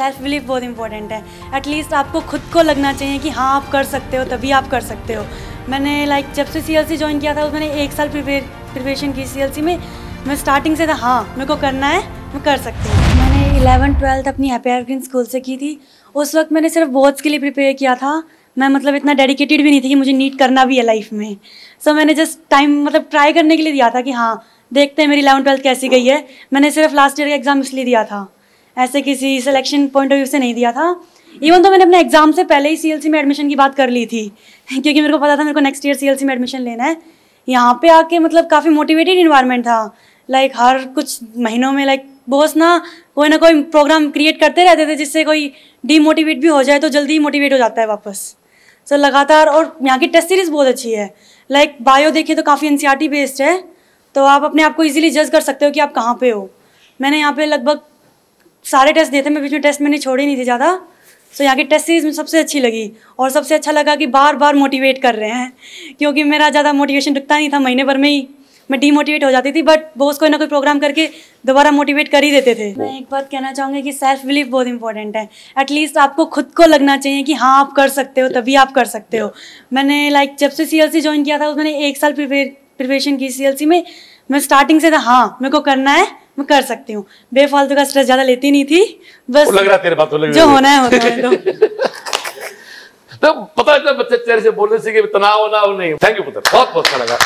Self belief बहुत important है। At least आपको खुद को लगना चाहिए कि हाँ आप कर सकते हो, तभी आप कर सकते हो। मैंने जब से CLC ज्वाइन किया था मैंने 1 साल प्रिपरेशन की CLC में। मैं स्टार्टिंग से था हाँ मेरे को करना है, मैं कर सकती हूँ। मैंने 11th 12th अपनी हैप्पी एवरग्रीन स्कूल से की थी। उस वक्त मैंने सिर्फ बोर्ड्स के लिए प्रिपेयर किया था। मैं इतना डेडिकेटेड भी नहीं थी कि मुझे नीट करना भी है लाइफ में। सो मैंने जस्ट टाइम ट्राई करने के लिए दिया था कि हाँ देखते हैं मेरी 11th 12th कैसी गई है। मैंने सिर्फ लास्ट ईयर का एग्ज़ाम इसलिए दिया था, ऐसे किसी सिलेक्शन पॉइंट ऑफ व्यू से नहीं दिया था। इवन तो मैंने अपने एग्ज़ाम से पहले ही CLC में एडमिशन की बात कर ली थी, क्योंकि मेरे को पता था मेरे को नेक्स्ट ईयर CLC में एडमिशन लेना है। यहाँ पे आके काफ़ी मोटिवेटेड इन्वायरमेंट था। हर कुछ महीनों में बॉस ना कोई प्रोग्राम क्रिएट करते रहते थे, जिससे कोई डीमोटिवेट भी हो जाए तो जल्दी ही मोटिवेट हो जाता है वापस। सो लगातार, और यहाँ की टेस्ट सीरीज़ बहुत अच्छी है। बायो देखिए तो काफ़ी NCERT बेस्ड है, तो आप अपने आप को इजीली जज कर सकते हो कि आप कहाँ पे हो। मैंने यहाँ पे लगभग सारे टेस्ट दिए थे, मैं बीच में टेस्ट मैंने छोड़े नहीं थे ज़्यादा। सो यहाँ की टेस्ट सीरीज में सबसे अच्छी लगी, और सबसे अच्छा लगा कि बार बार मोटिवेट कर रहे हैं, क्योंकि मेरा ज़्यादा मोटिवेशन रुकता नहीं था। महीने भर में ही मैं डीमोटिवेट हो जाती थी, बट बॉस कोई ना कोई प्रोग्राम करके दोबारा मोटिवेट कर ही देते थे। मैं एक बात कहना चाहूँगी कि सेल्फ बिलीफ बहुत इंपॉर्टेंट है। एटलीस्ट आपको खुद को लगना चाहिए कि हाँ आप कर सकते हो, तभी आप कर सकते हो। मैंने जब से CLC ज्वाइन किया था मैंने 1 साल प्रिपरेशन की CLC में। मैं स्टार्टिंग से था हाँ मेरे को करना है, मैं कर सकती हूँ। बेफालतू का स्ट्रेस ज़्यादा लेती नहीं थी, बस लग रहा तेरे बात तो लग जो होना है होता है। तो पता चला बच्चे चेहरे से बोलने से कि तनाव ना हो नहीं। थैंक यू पुत्र, बहुत अच्छा लगा।